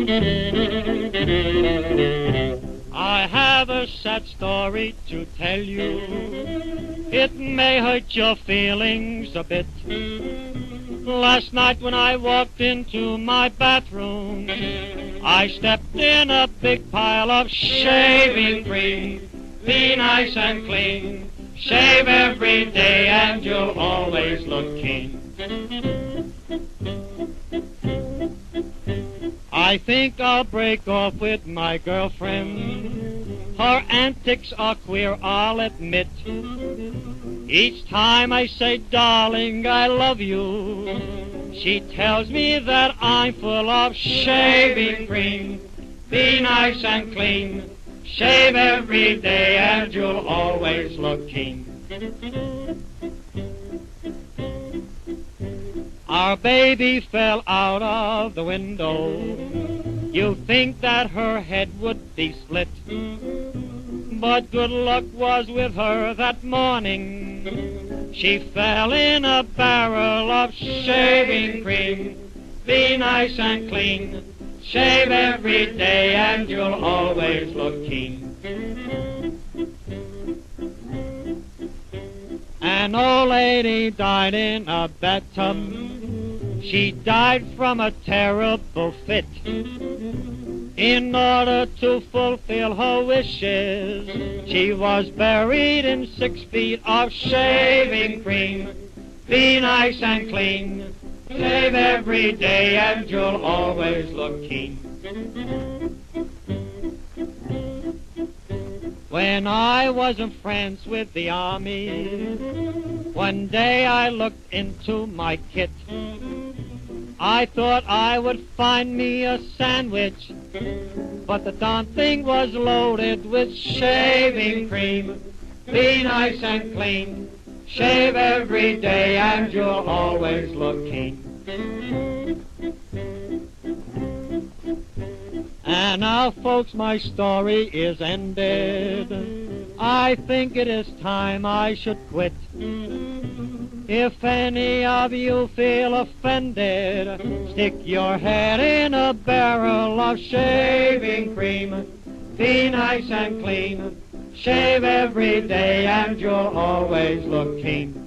I have a sad story to tell you. It may hurt your feelings a bit. Last night when I walked into my bathroom, I stepped in a big pile of shaving cream. Be nice and clean, shave every day and you'll always look keen. I think I'll break off with my girlfriend. Her antics are queer, I'll admit. Each time I say, darling, I love you, she tells me that I'm full of shaving cream. Be nice and clean, shave every day and you'll always look keen. Our baby fell out of the window. You'd think that her head would be split, but good luck was with her that morning. She fell in a barrel of shaving cream. Be nice and clean, shave every day and you'll always look keen. An old lady died in a bathtub. She died from a terrible fit. In order to fulfill her wishes, she was buried in 6 feet of shaving cream. Be nice and clean, shave every day and you'll always look keen. When I was in France with the army, one day I looked into my kit. I thought I would find me a sandwich, but the darn thing was loaded with shaving cream. Be nice and clean, shave every day and you'll always look keen. And now, folks, my story is ended. I think it is time I should quit. If any of you feel offended, stick your head in a barrel of shaving cream. Be nice and clean, shave every day and you'll always look keen.